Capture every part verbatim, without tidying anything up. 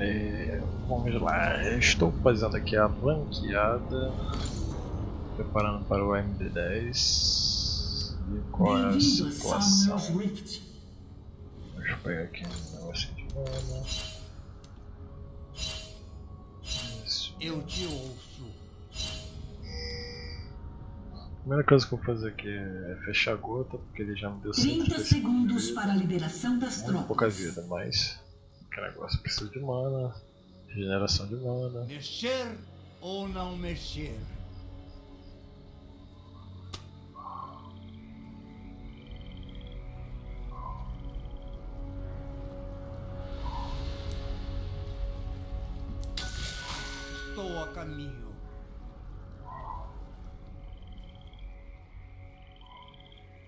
É, vamos lá, eu estou fazendo aqui a branqueada, preparando para o M D dez. E qual é a situação? Deixa eu pegar aqui um negocinho de bola. Isso. Eu te ouço. A primeira coisa que eu vou fazer aqui é fechar a gota, porque ele já me deu trinta segundos para a liberação das tropas. Pouca vida, mas. Que negócio precisa de mana, regeneração de mana. Mexer ou não mexer? Estou a caminho.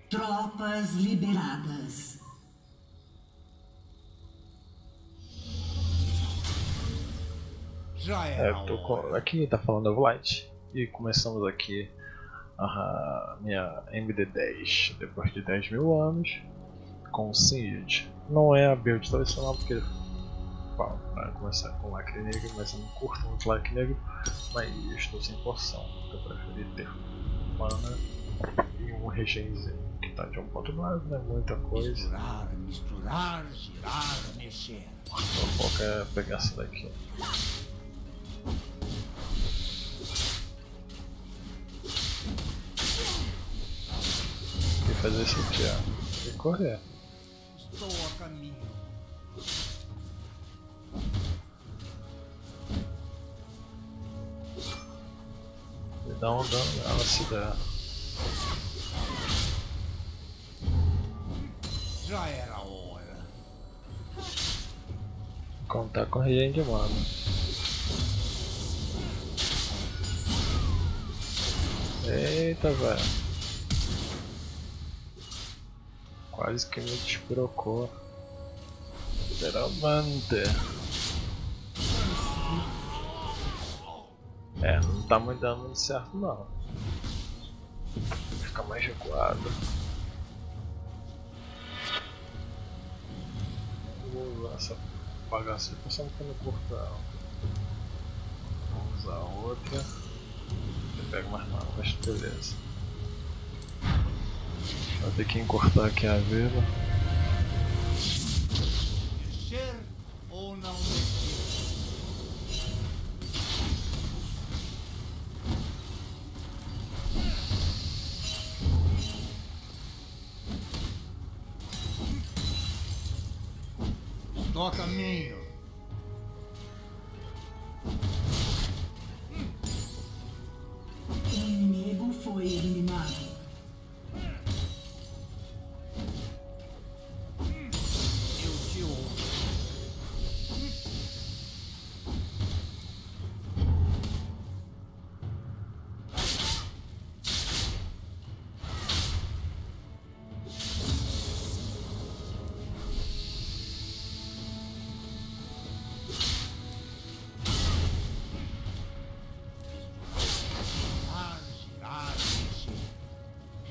Tropas liberadas. É, eu tô com... Aqui tá falando Vlad e começamos aqui a minha M D dez depois de dez mil anos com o Singed. Não é a build tradicional porque bom, pra começar com lacre negro, mas eu não curto muito lacre negro, mas eu estou sem poção, então eu preferi ter mana e um regenzinho que tá de um ponto nove, não é muita coisa. Misturar, misturar, girar, mexer. Então o foco é pegar essa daqui. Tem que fazer isso aqui, ó. Tem que correr. Estou a caminho. E dá um dano nela se der. Já era a hora. Contar com regen de mana. Eita, velho. Quase que me desprocou. Literalmente. É, não tá muito dando muito certo não. Fica mais recuado. Vou usar essa bagaça de passando pelo portal. Vou usar outra. Pego mais nada, mas beleza. Vou ter que encurtar aqui a vila. Mexer ou não mexer? Toca caminho.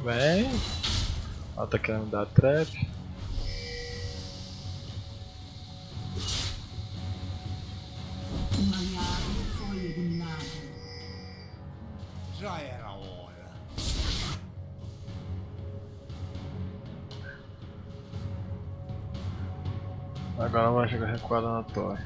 Bem, ela tá querendo dar trap. Foi eliminado. Já era a hora. Agora vai chegar recuada na torre.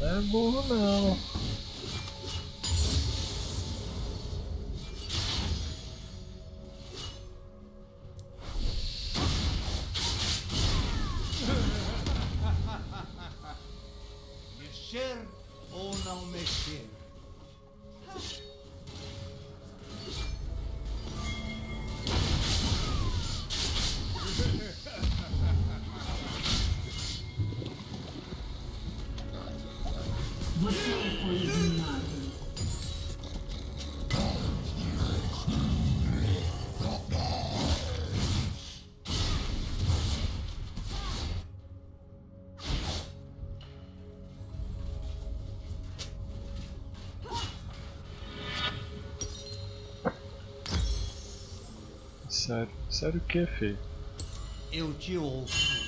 Não é burro não. Mexer ou não mexer? Sério? Sério o que, filho? Eu te ouço.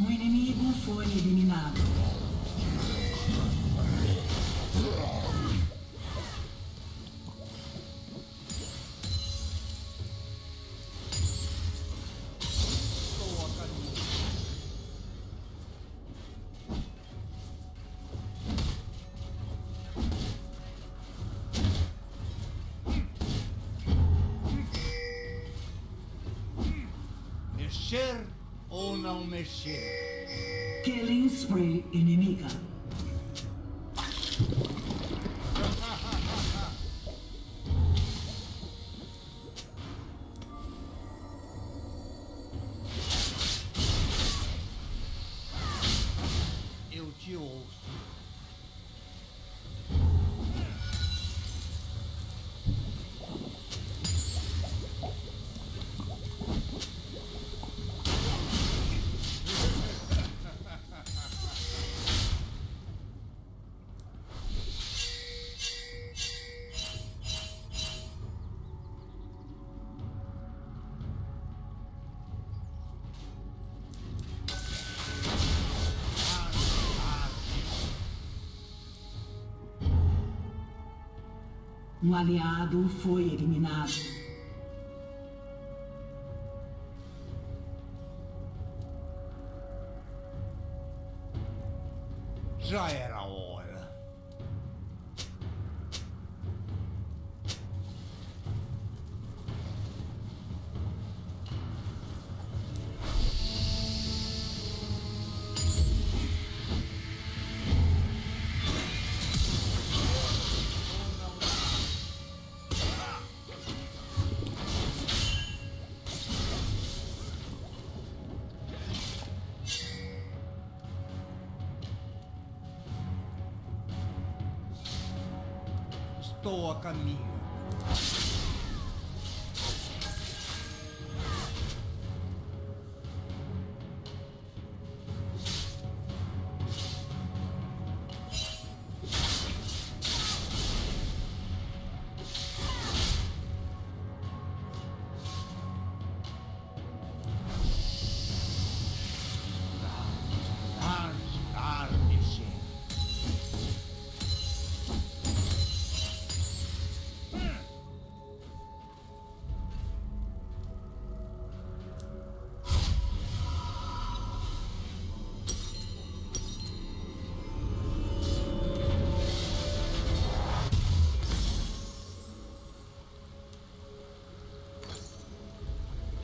Um inimigo foi eliminado. Mexer ou não mexer? Killing spree inimiga. Eu te ouço. Um aliado foi eliminado. Já era a hora. Estou a caminho.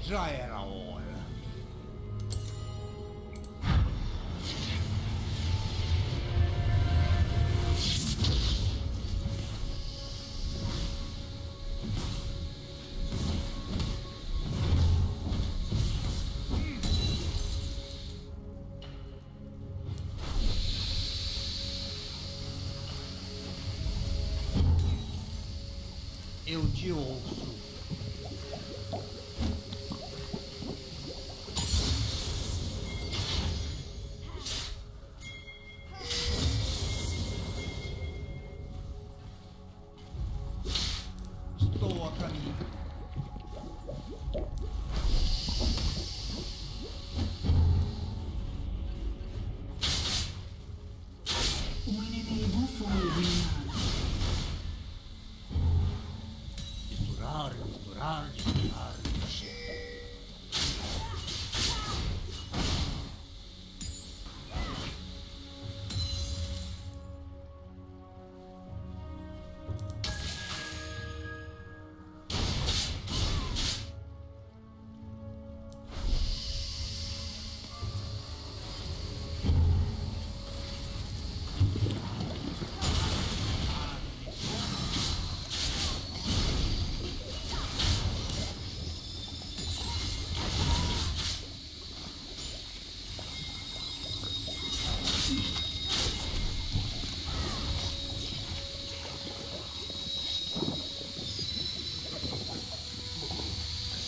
Já era a hora. Eu te ouço. Misturar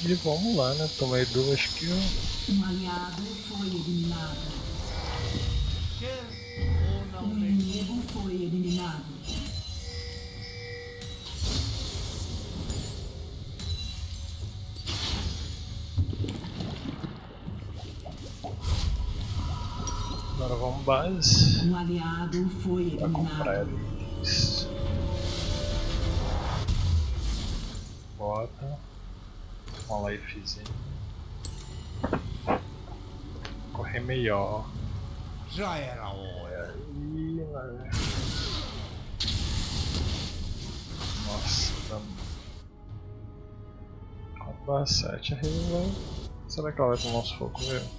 E vamos lá, né? Tomei duas kills. Um aliado foi eliminado. Um inimigo foi eliminado. Agora vamos base. Um aliado foi eliminado. Bota uma lifezinha. Correr melhor. Já era a hora. Nossa, tá sete revelou. Será que ela vai tomar uns foco mesmo?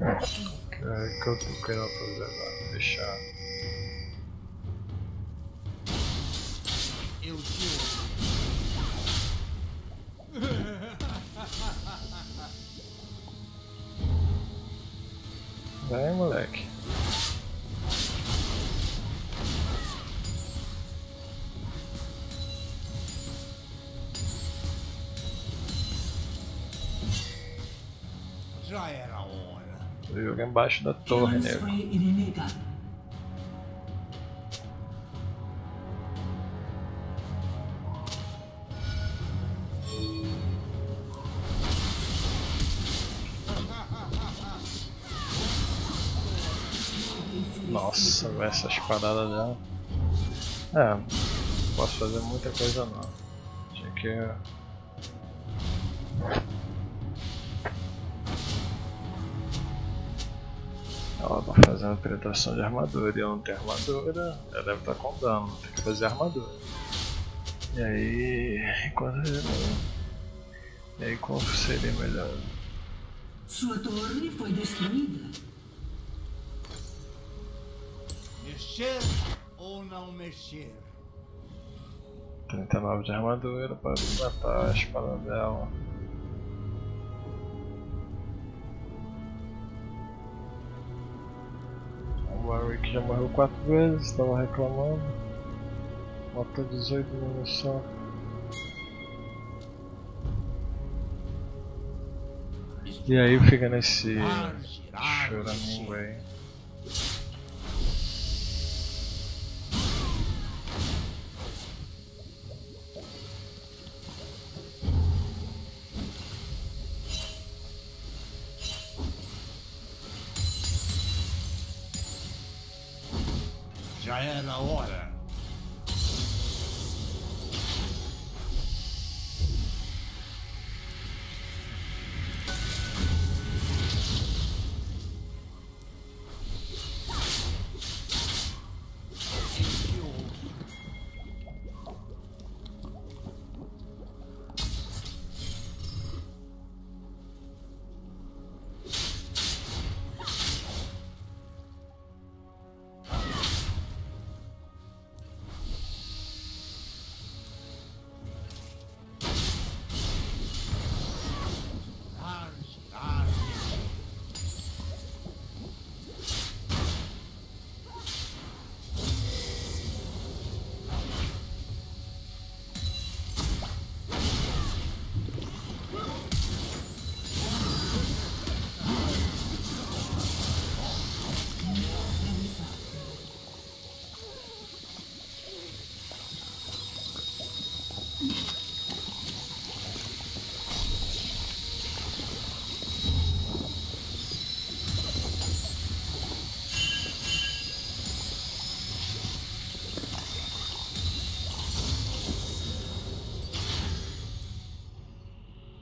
É que eu tô querendo fazer agora, fechar. Eu tiro. Vai, moleque. Já era a hora. Eu joguei embaixo da torre, né? Nossa, véio, essas paradas dela. É, não posso fazer muita coisa não. Tinha que... Ela tá fazendo penetração de armadura e eu não tenho armadura, ela deve estar com dano, tem que fazer armadura. E aí. Enquanto E aí qual seria melhor? Sua torre foi destruída. Mexer ou não mexer? trinta e nove de armadura para matar a espada dela. O Rick já morreu quatro vezes, estava reclamando. Matou dezoito minutos só. E aí fica nesse choramingo aí. Já é na hora.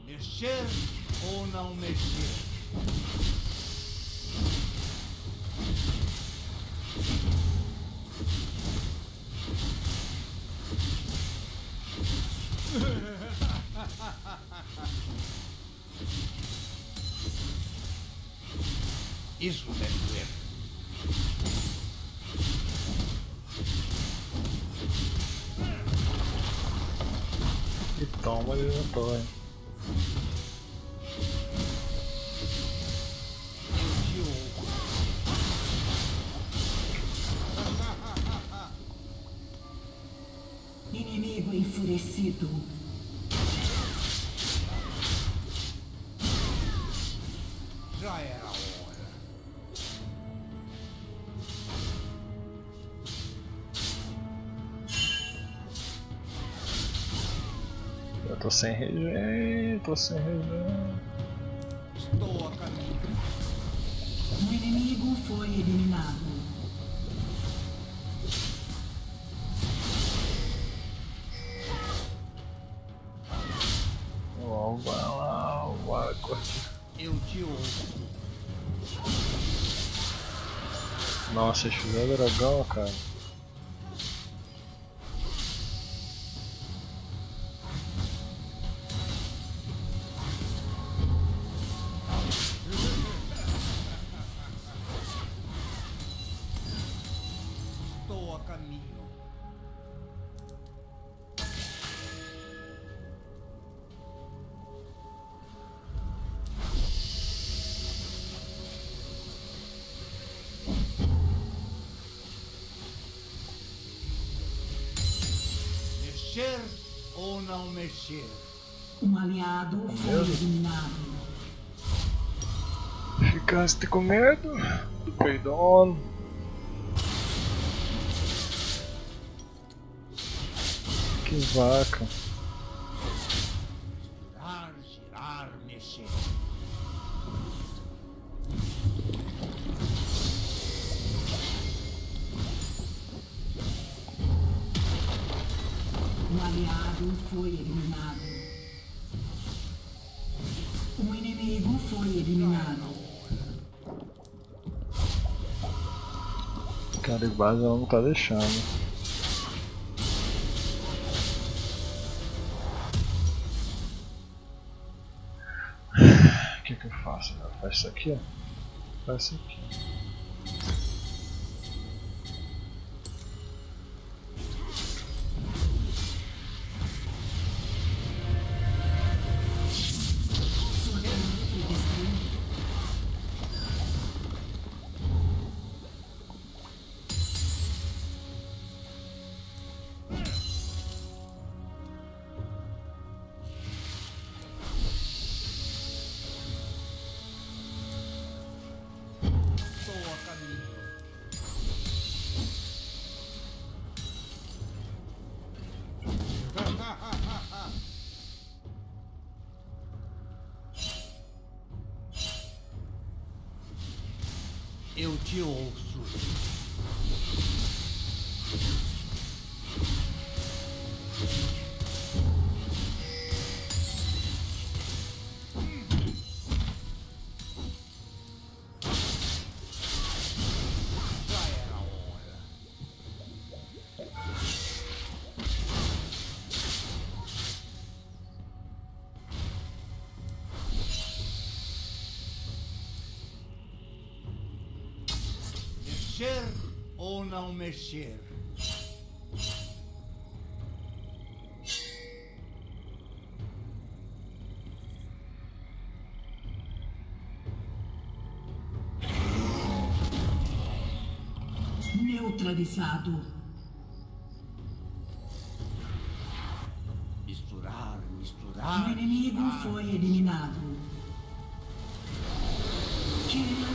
Mexer ou não mexer? Isso deve ser. E toma ele na torre. inimigo enfurecido. Já era a hora. Eu tô sem regen, tô sem regen. Estou a caminho. O inimigo foi eliminado. Eu te ouço. Nossa, esse Vlad é dragão, cara. Estou a caminho. Mexer ou não mexer? Um aliado foi eliminado. Ficaste com medo do peidão. Que vaca. Girar, girar, mexer. O aliado foi eliminado. O inimigo foi eliminado. Cara, de base ela não tá deixando. O que que eu faço? Eu faço isso aqui, ó. Faz isso aqui. Eu te ouço. Já era a hora. Mexer ou não mexer? Neutralizado. Misturar, misturar. O inimigo misturar. Foi eliminado. Killing.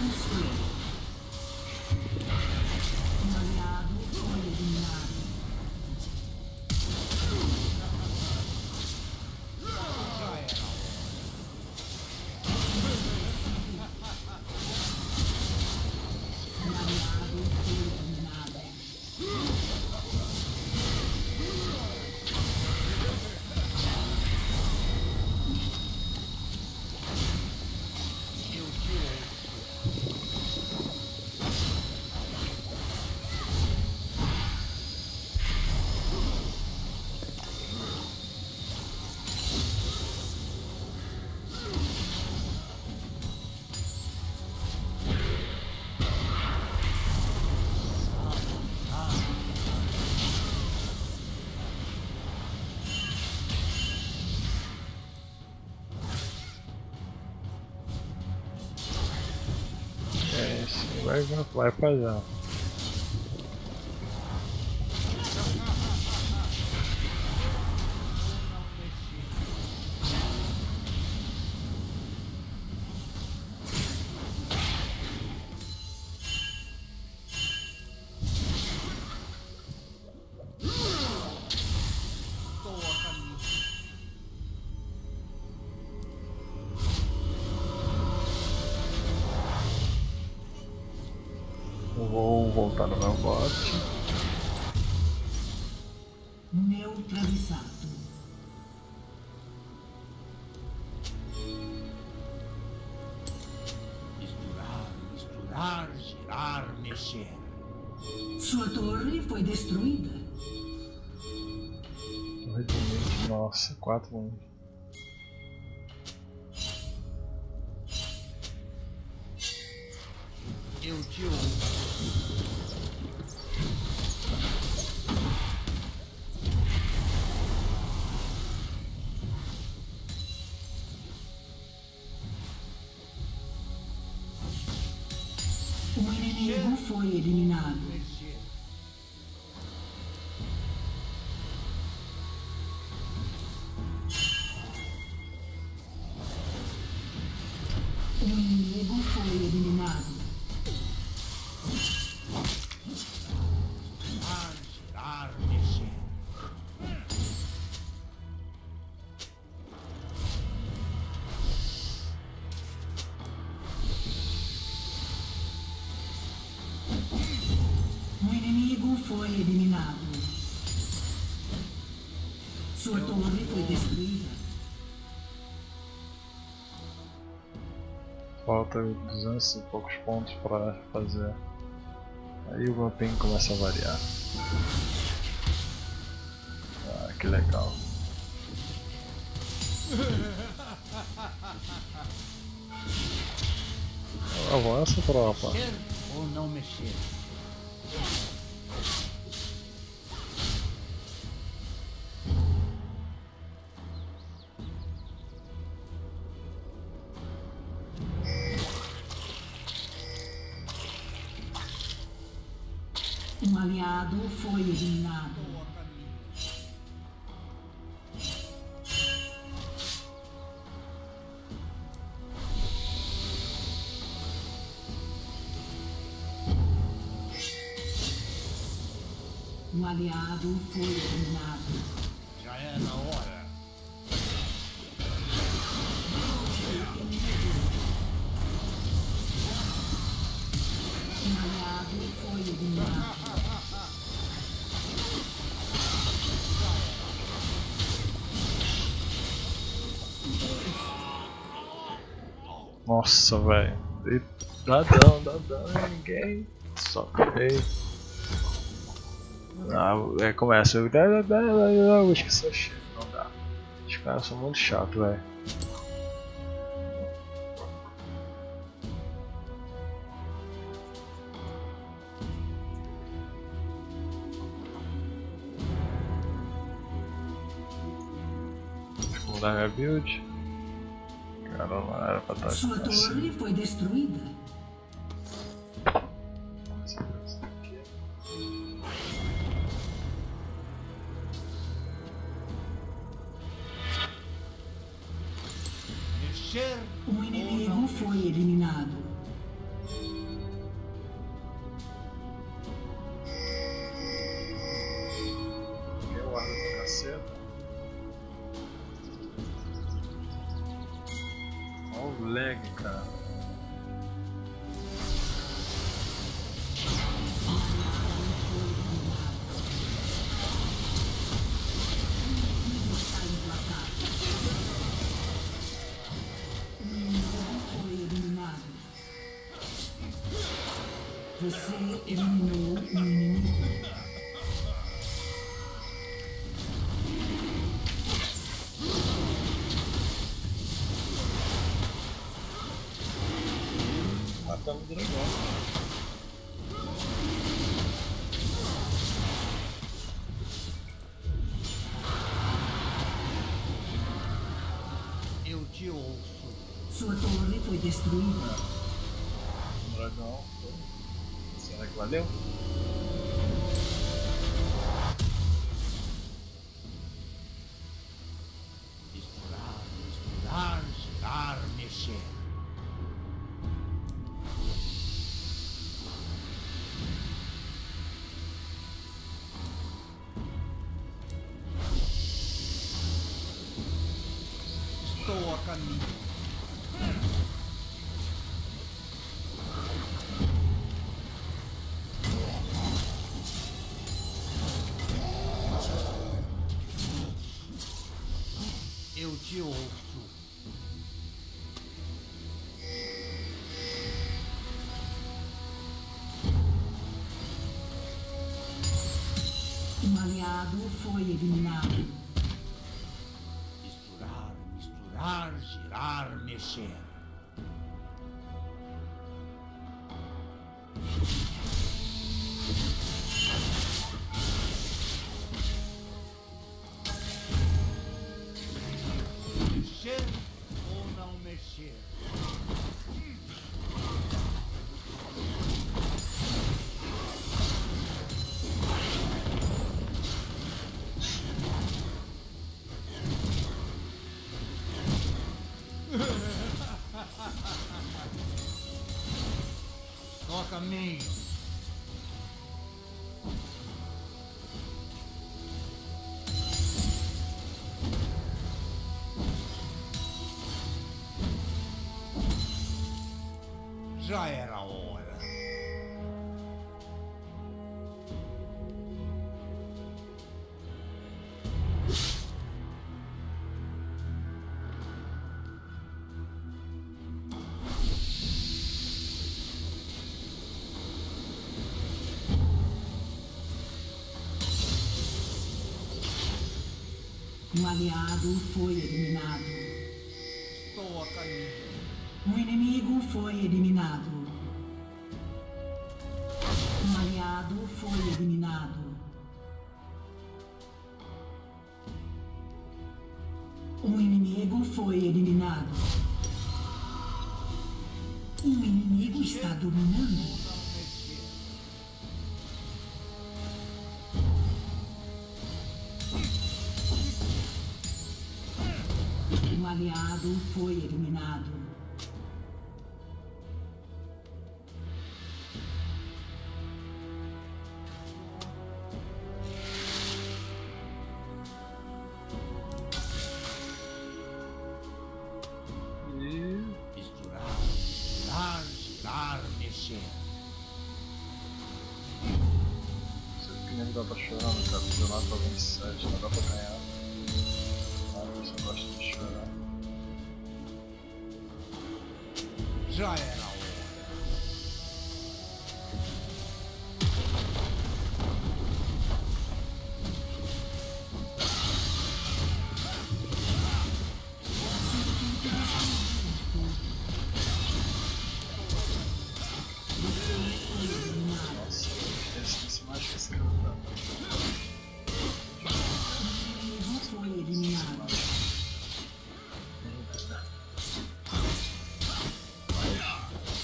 Vai, vai, vai já. voltar no meu bot. Neutralizado. Misturar, misturar, girar, mexer. Sua torre foi destruída. Nossa, quatro um. Eu te ouço. O inimigo foi eliminado. Foi eliminado. Sua torre foi destruída. Falta duzentos e poucos pontos para fazer. Aí o mapinha começa a variar. Ah, que legal. Avança, tropa. Mexer ou não mexer? Um aliado foi eliminado. Um aliado foi eliminado. Já é na hora. Um aliado foi eliminado. Nossa, velho, dadão, dadão, ninguém só ei. Ah, começa, eu esqueci o chefe, não dá. Os caras são muito chatos, velho. Vou mudar minha build. Caramba, era pra estar assim. Sua torre foi destruída. O inimigo foi eliminado. Eu arco do caceta. Lag, cara. Você eliminou o inimigo. Matamos o dragão. Eu te ouço. Sua torre foi destruída. O dragão foi. Será que valeu? Misturar, misturar, girar, mexer. Estou a caminho. eu te ouço. Um aliado foi eliminado. Misturar, misturar, girar, mexer. Toca a mim. Já era a hora. Um aliado foi eliminado. Estou a caminho. Um inimigo foi eliminado. Um aliado foi eliminado. Um inimigo foi eliminado. Um inimigo está dominando. Um aliado foi eliminado. Dá pra chorar, não dá pra chorar pra vinte e sete, não dá pra ganhar. Ah, eu só gosto de chorar. Já era a hora. Nossa, eu esqueci mais que esse cara.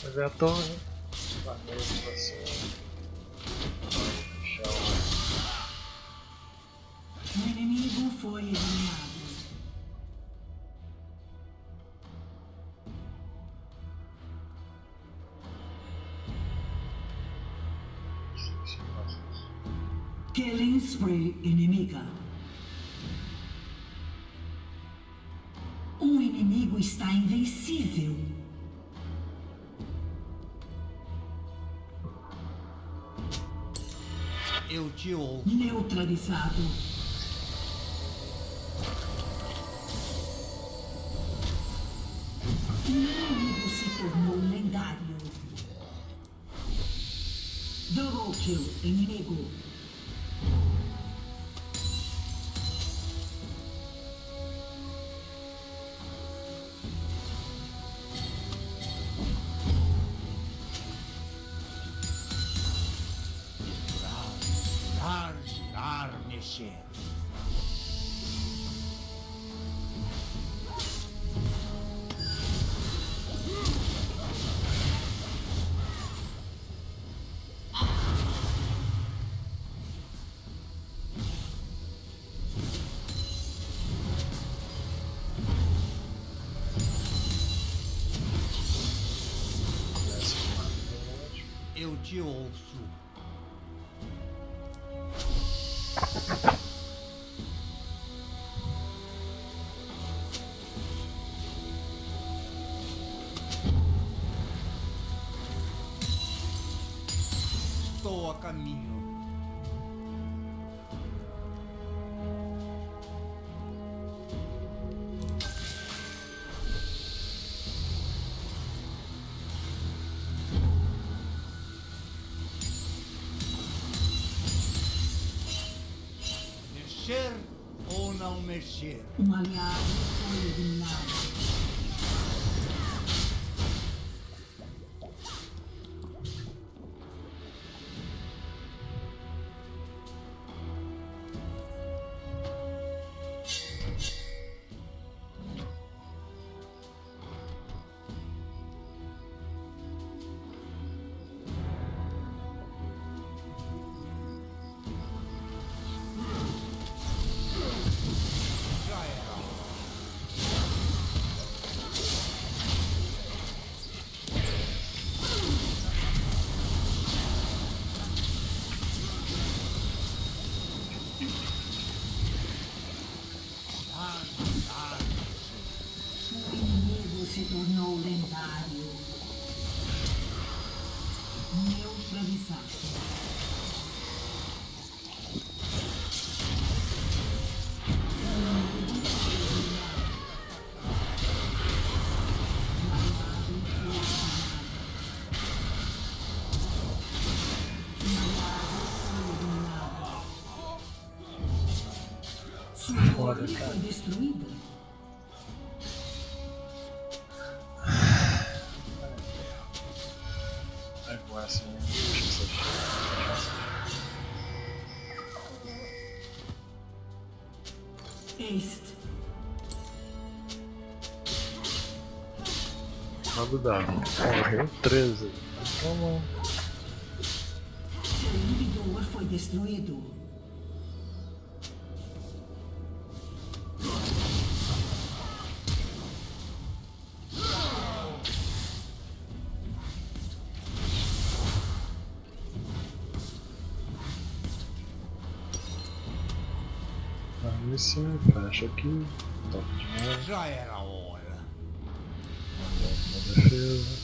Fazer a torre, bater o processo, puxar o... O inimigo foi eliminado. Killing spree inimiga. Um inimigo está invencível. Eu te ouço. Neutralizado. O inimigo se tornou lendário. Double kill, inimigo. Eu te ouço. Estou a caminho. this shit. Si tornou lendário. Neutralizado. Sua torre foi destruída. Nada dá, morreu treze. Toma. Seu inibidor foi destruído. Missão, fecha aqui, top demais. Já era a hora. Uma defesa.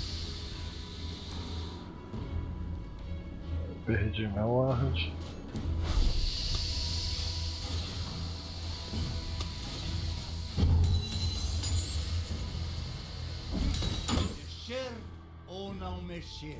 Perdi meu ward. Mexer ou não mexer?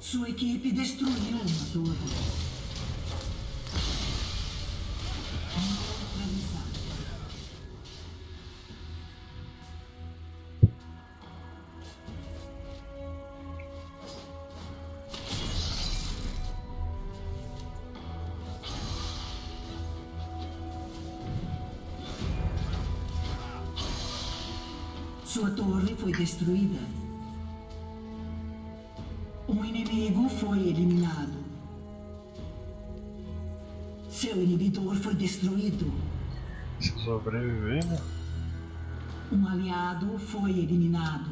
Sua equipe destruiu uma torre. Sua torre foi destruída. Um inimigo foi eliminado. Seu inibidor foi destruído. Se sobreviver, né? Um aliado foi eliminado.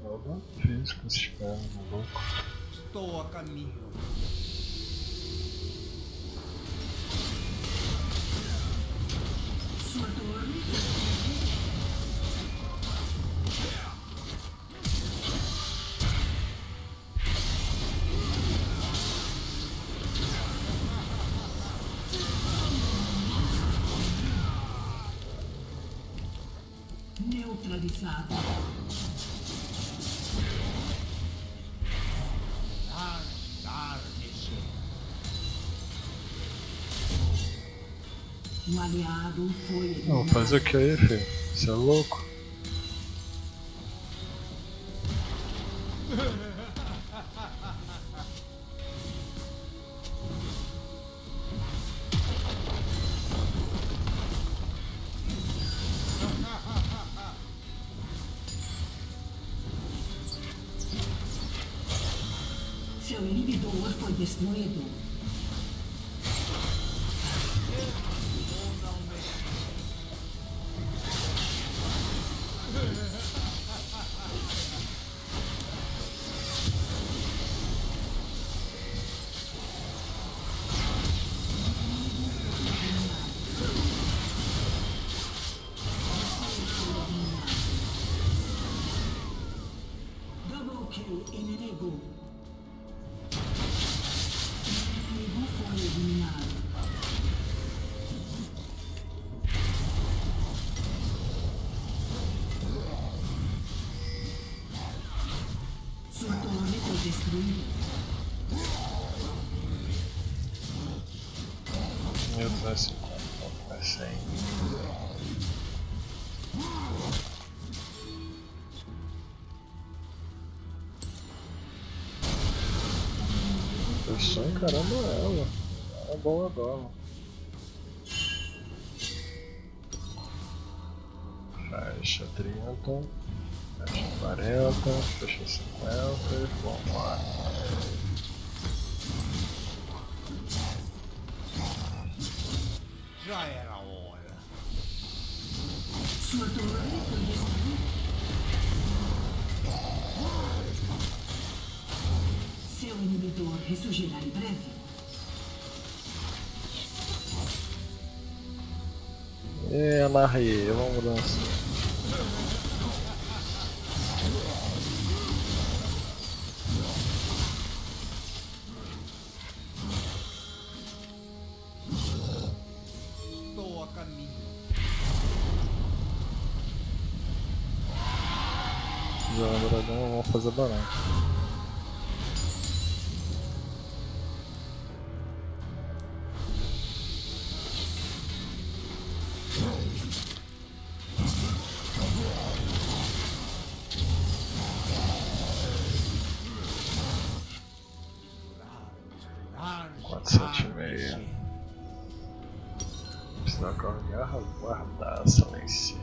Nada fiz com esses caras, maluco. Estou a caminho. Neutralizado. Dar, dar, mexer. Um aliado foi. Não, faz o que aí, filho? Você é louco? Seu inibidor foi destruído. Gol. Inimigo foi eliminado. Sua torre foi destruída. Meu Deus, essa é aí. Eu só encarando ela, é bola dela. Fecha trinta, fecha quarenta, fecha cinquenta e vamos lá. Já era a hora. Sua torre foi destruída. Seu inibidor ressurgirá em breve. É, larguei, vamos dançar. Estou a caminho. Já, dragão, vamos fazer barão. quatro, sete, seis. Precisa guardar essa lá em cima.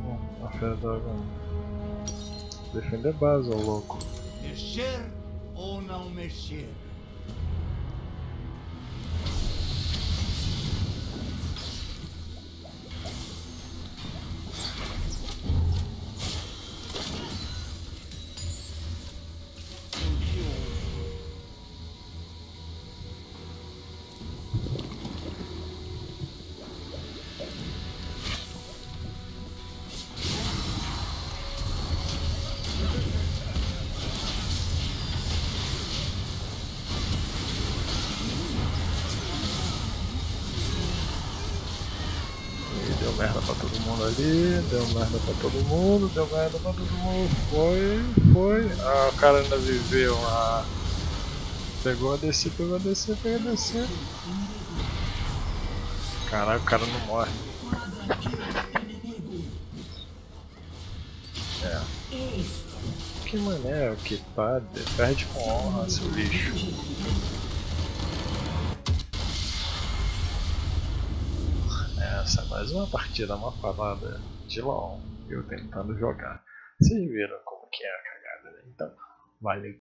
Bom, a fera da água. Defender base, ô louco. Mexer ou não mexer? Deu merda pra todo mundo ali, deu merda pra todo mundo, deu merda pra todo mundo, foi, foi, ah, o cara ainda viveu, ah, pegou a D C, pegou a D C, pegou a D C, caralho, o cara não morre, é, que mané, que padre, perde com honra, seu lixo. Essa é mais uma partida, uma falada de LOL, eu tentando jogar. Vocês viram como que é a cagada, né? Então, valeu.